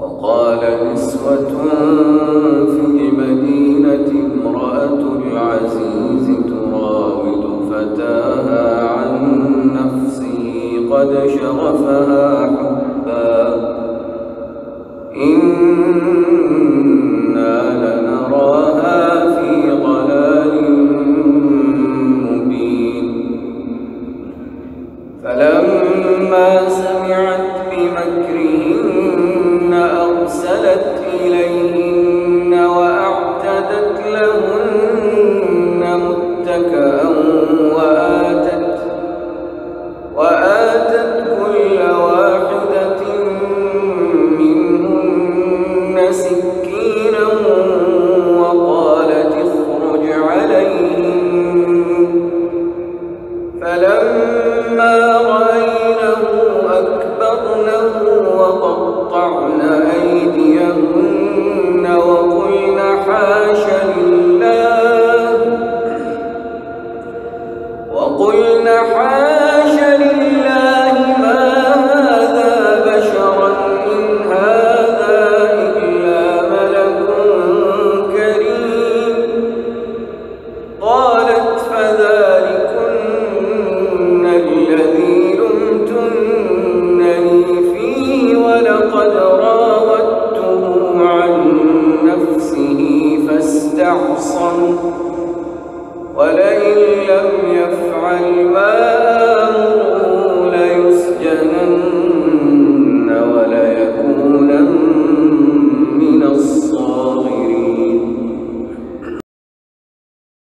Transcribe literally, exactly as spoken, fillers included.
وقال نسوة في مدينة امرأة العزيز تراود فتاها عن نفسه قد شغفها حبا إنا لنراها في ضلال مبين. فلما سمعت بمكرهن أرسلت إليهن وأعتدت لهن متكأ وآتت, وآتت كل واحدة منهن سكينا وقالت اخرج عليهم. فلما وقطعن أيديهن وقلن حاش لله وقلن حاش لله ما هذا بشرا إن هذا إلا ملك كريم. قالت فذلكن الذي لمتنني ولقد راودته عن نفسه فاستعصم ولئن لم يفعل ما